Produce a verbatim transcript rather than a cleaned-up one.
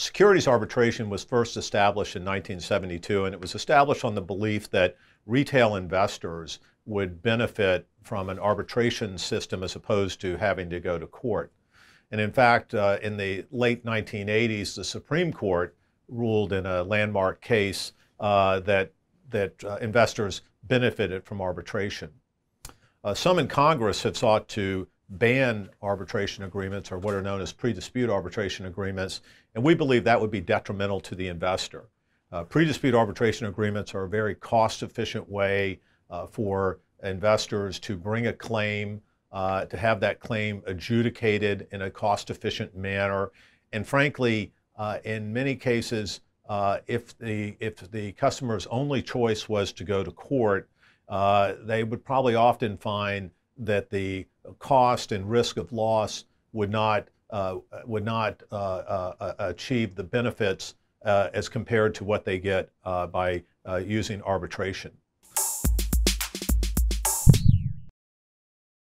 Securities arbitration was first established in nineteen seventy-two, and it was established on the belief that retail investors would benefit from an arbitration system as opposed to having to go to court. And in fact, uh, in the late nineteen eighties, the Supreme Court ruled in a landmark case uh, that, that uh, investors benefited from arbitration. Uh, some in Congress have sought to ban arbitration agreements, or what are known as pre-dispute arbitration agreements, and we believe that would be detrimental to the investor. Uh, pre-dispute arbitration agreements are a very cost-efficient way uh, for investors to bring a claim, uh, to have that claim adjudicated in a cost-efficient manner, and frankly, uh, in many cases, uh, if the if the customer's only choice was to go to court, Uh, they would probably often find that the cost and risk of loss would not, uh, would not uh, uh, achieve the benefits uh, as compared to what they get uh, by uh, using arbitration.